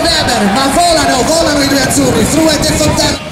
Weber, ma volano i due azzurri, Fruet e Fontana.